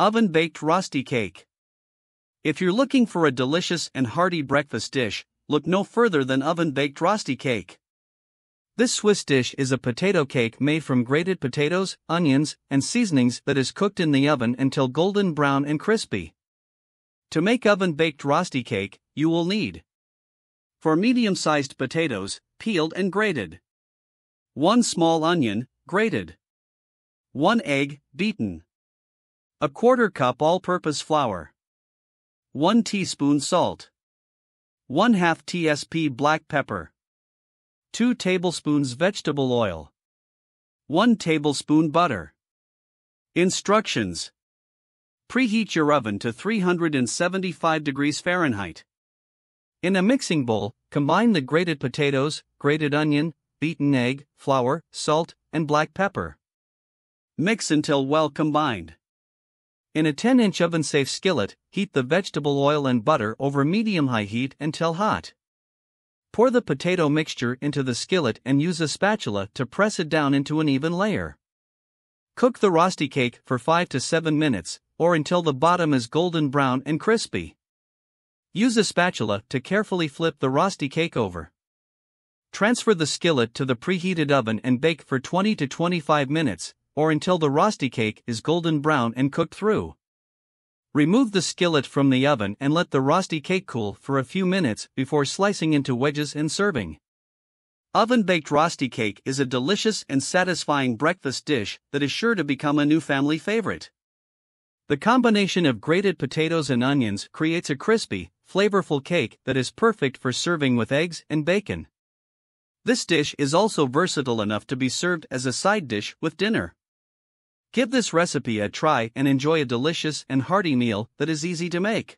Oven-baked Rosti cake. If you're looking for a delicious and hearty breakfast dish, look no further than oven-baked Rosti cake. This Swiss dish is a potato cake made from grated potatoes, onions, and seasonings that is cooked in the oven until golden brown and crispy. To make oven-baked Rosti cake, you will need: for medium-sized potatoes, peeled and grated, 1 small onion, grated, 1 egg, beaten, a 1/4 cup all-purpose flour, 1 teaspoon salt, 1/2 tsp black pepper, 2 tablespoons vegetable oil, 1 tablespoon butter. Instructions: preheat your oven to 375 degrees Fahrenheit. In a mixing bowl, combine the grated potatoes, grated onion, beaten egg, flour, salt, and black pepper. Mix until well combined. In a 10-inch oven-safe skillet, heat the vegetable oil and butter over medium-high heat until hot. Pour the potato mixture into the skillet and use a spatula to press it down into an even layer. Cook the Rosti cake for 5 to 7 minutes, or until the bottom is golden brown and crispy. Use a spatula to carefully flip the Rosti cake over. Transfer the skillet to the preheated oven and bake for 20 to 25 minutes, or until the Rosti cake is golden brown and cooked through. Remove the skillet from the oven and let the Rosti cake cool for a few minutes before slicing into wedges and serving. Oven-baked Rosti cake is a delicious and satisfying breakfast dish that is sure to become a new family favorite. The combination of grated potatoes and onions creates a crispy, flavorful cake that is perfect for serving with eggs and bacon. This dish is also versatile enough to be served as a side dish with dinner. Give this recipe a try and enjoy a delicious and hearty meal that is easy to make.